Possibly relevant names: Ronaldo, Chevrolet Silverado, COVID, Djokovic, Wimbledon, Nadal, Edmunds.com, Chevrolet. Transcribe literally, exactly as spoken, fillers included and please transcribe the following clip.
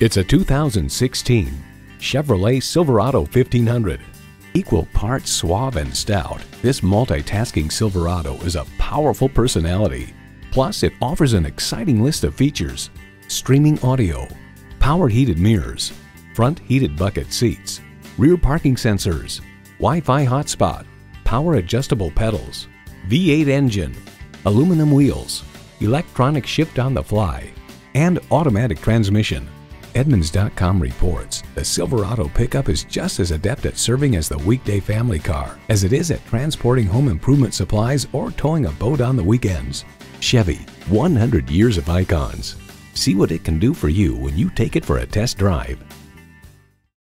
It's a two thousand sixteen Chevrolet Silverado fifteen hundred. Equal parts suave and stout, this multitasking Silverado is a powerful personality. Plus, it offers an exciting list of features: streaming audio, power heated mirrors, front heated bucket seats, rear parking sensors, Wi-Fi hotspot, power adjustable pedals, V eight engine, aluminum wheels, electronic shift on the fly, and automatic transmission. Edmunds dot com reports the Silverado pickup is just as adept at serving as the weekday family car as it is at transporting home improvement supplies or towing a boat on the weekends. Chevy, one hundred years of icons. See what it can do for you when you take it for a test drive.